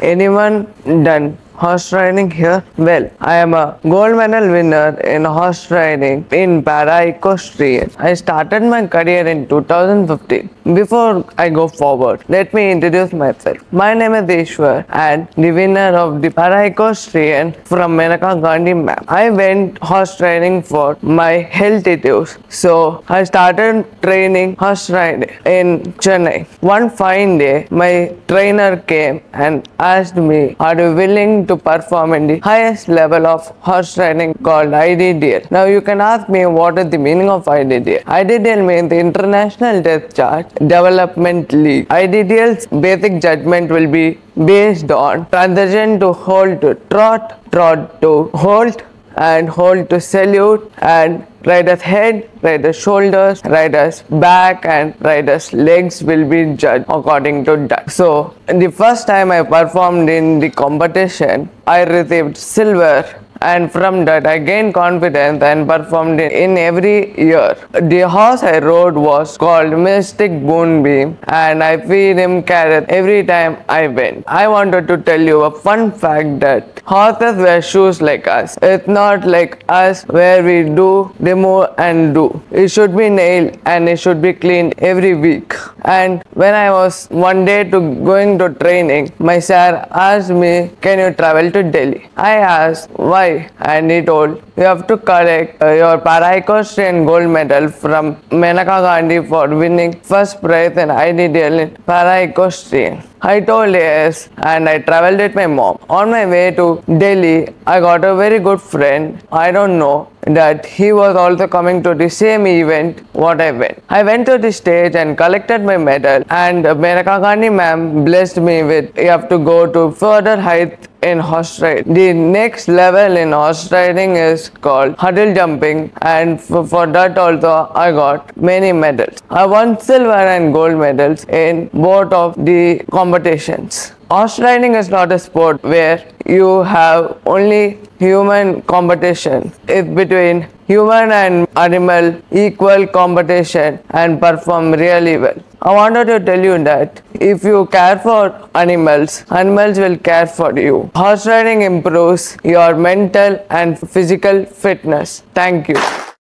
Anyone done horse riding here? Well, I am a gold medal winner in horse riding in para equestrian. I started my career in 2015. Before I go forward, let me introduce myself. My name is Eashwar and the winner of the para equestrian from Menaka Gandhi map. I went horse riding for my health issues, so I started training horse riding in Chennai. One fine day, my trainer came and asked me, "Are you willing to perform in the highest level of horse riding called IDDL. Now you can ask me what is the meaning of IDDL. IDDL means the International Discharge Development League. IDDL's basic judgment will be based on transition to hold to trot, trot to hold, and hold to salute, and rider's head, rider's shoulders, rider's back and rider's legs will be judged according to that. So, the first time I performed in the competition, I received silver, and from that I gained confidence and performed in every year. The horse I rode was called Mystic Boonbeam, and I feed him carrot every time I went. I wanted to tell you a fun fact that horses wear shoes like us. It's not like us where we do, remove and do. It should be nailed and it should be cleaned every week. And when I was one day going to training, my sir asked me, "Can you travel to Delhi?" I asked, "Why?" And he told, "You have to collect your para equestrian gold medal from Menaka Gandhi for winning first prize in IDDL in para equestrian." I told yes, and I traveled with my mom. On my way to Delhi, I got a very good friend. I don't know that he was also coming to the same event what I went. I went to the stage and collected my medal, and Menaka Gandhi ma'am blessed me with, "You have to go to further height in horse riding." The next level in horse riding is called hurdle jumping, and for that also I got many medals. I won silver and gold medals in both of the competitions. Horse riding is not a sport where you have only human competition. It's between human and animal equal competition and perform really well. I wanted to tell you that if you care for animals, animals will care for you. Horse riding improves your mental and physical fitness. Thank you.